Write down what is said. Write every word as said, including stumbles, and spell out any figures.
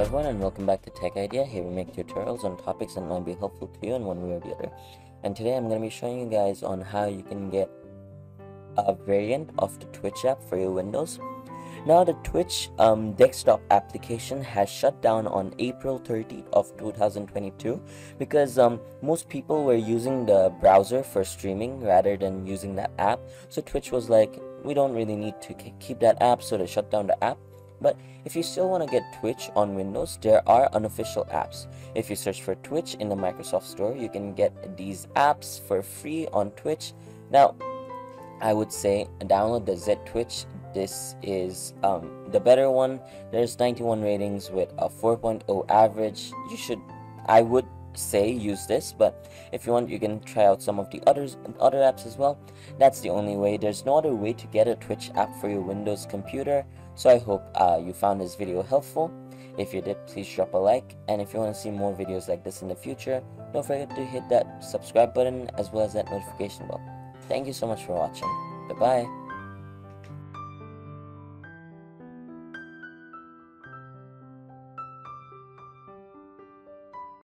Hello everyone and welcome back to Tech Idea. Here we make tutorials on topics that might be helpful to you in one way or the other. And today I'm going to be showing you guys on how you can get a variant of the Twitch app for your Windows. Now the Twitch um, desktop application has shut down on April thirtieth of two thousand twenty-two because um, most people were using the browser for streaming rather than using that app. So Twitch was like, we don't really need to keep that app, so they shut down the app. But if you still want to get Twitch on Windows, there are unofficial apps. If you search for Twitch in the Microsoft Store, you can get these apps for free on Twitch. Now, I would say download the Z Twitch. This is um, the better one. There's ninety-one ratings with a four point oh average. You should, I would say, use this, but if you want, you can try out some of the others other apps as well. That's the only way. There's no other way to get a Twitch app for your Windows computer. So I hope uh, you found this video helpful. If you did, please drop a like, and if you want to see more videos like this in the future, don't forget to hit that subscribe button as well as that notification bell. Thank you so much for watching. Bye bye.